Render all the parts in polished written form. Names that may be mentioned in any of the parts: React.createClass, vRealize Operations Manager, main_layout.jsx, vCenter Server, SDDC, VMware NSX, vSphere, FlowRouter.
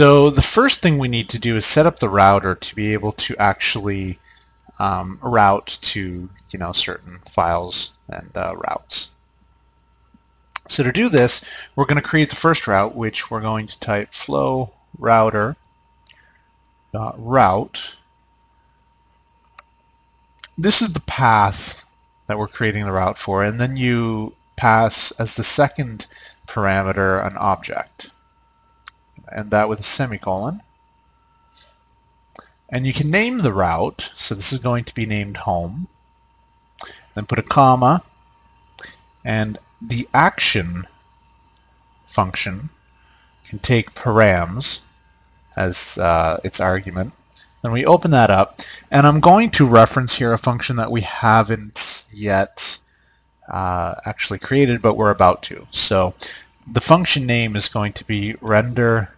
So the first thing we need to do is set up the router to be able to actually route to, you know, certain files and routes. So to do this, we're going to create the first route, which we're going to type flow router .route. This is the path that we're creating the route for, and then you pass as the second parameter an object, and that with a semicolon. And you can name the route, so this is going to be named home, then put a comma, and the action function can take params as its argument. Then we open that up, and I'm going to reference here a function that we haven't yet actually created, but we're about to. So the function name is going to be render_view,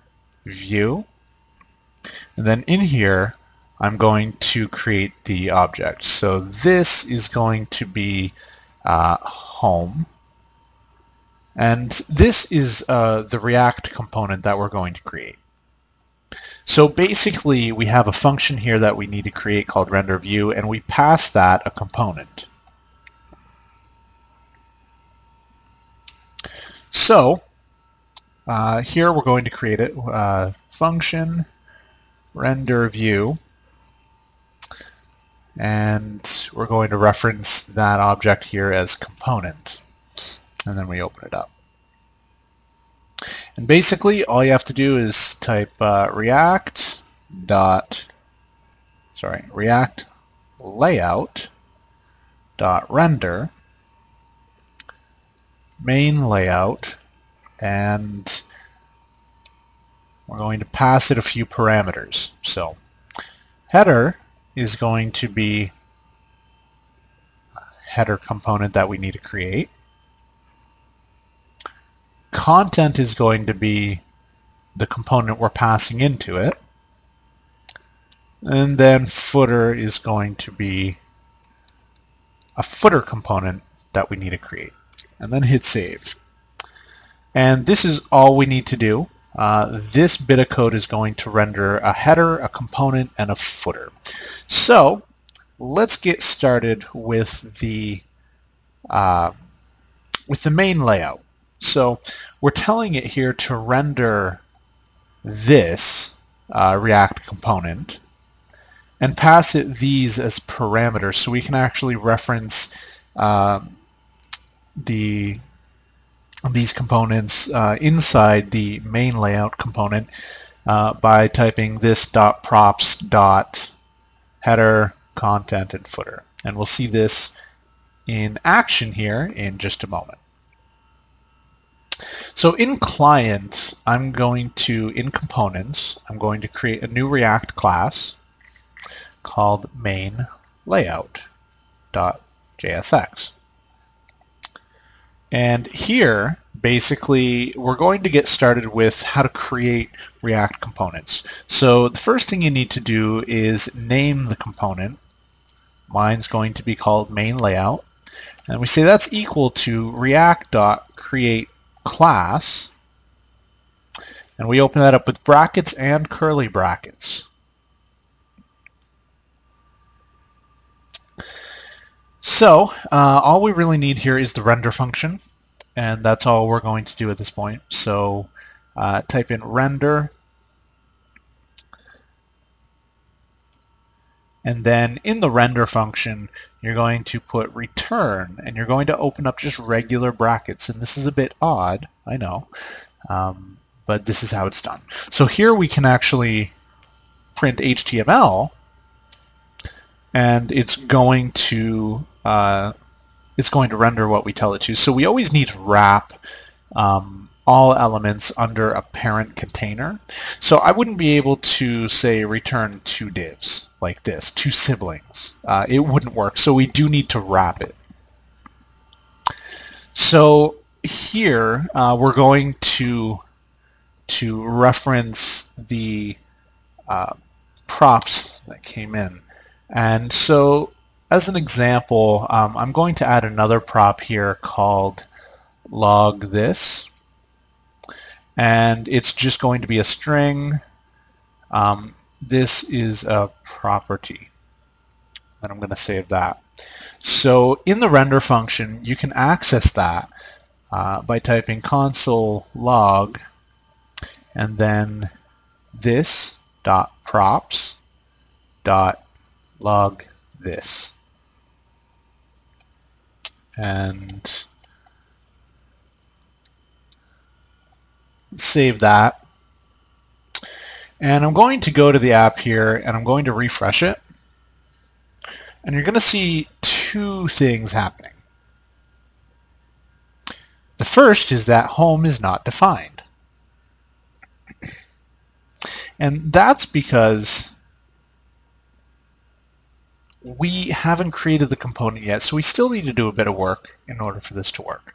and then in here I'm going to create the object. So this is going to be home, and this is the React component that we're going to create. So basically we have a function here that we need to create called renderView, and we pass that a component. So here we're going to create a function renderView, and we're going to reference that object here as component, and then we open it up. And basically all you have to do is type React layout dot render main layout, and we're going to pass it a few parameters. So header is going to be a header component that we need to create. Content is going to be the component we're passing into it, and then footer is going to be a footer component that we need to create, and then hit save. And this is all we need to do. This bit of code is going to render a header, a component, and a footer. So let's get started with the main layout. So we're telling it here to render this React component and pass it these as parameters, so we can actually reference these components inside the main layout component by typing this dot props dot header, content, and footer. And we'll see this in action here in just a moment. So in client, in components, I'm going to create a new React class called main layout.jsx. And here, basically, we're going to get started with how to create React components. So the first thing you need to do is name the component. Mine's going to be called main layout. And we say that's equal to React.createClass, and we open that up with brackets and curly brackets. So all we really need here is the render function, and that's all we're going to do at this point. So type in render, and then in the render function you're going to put return, and you're going to open up just regular brackets. And this is a bit odd, I know, but this is how it's done. So here we can actually print HTML, and it's going to render what we tell it to. So we always need to wrap all elements under a parent container. So I wouldn't be able to say return two divs like this, two siblings. It wouldn't work, so we do need to wrap it. So here we're going to reference the props that came in. And so as an example, I'm going to add another prop here called log this, and it's just going to be a string This is a property, and I'm going to save that. So in the render function, you can access that by typing console log and then this dot props dot log this, and save that. And I'm going to go to the app here and I'm going to refresh it, and you're going to see two things happening. The first is that home is not defined, and that's because we haven't created the component yet, so we still need to do a bit of work in order for this to work.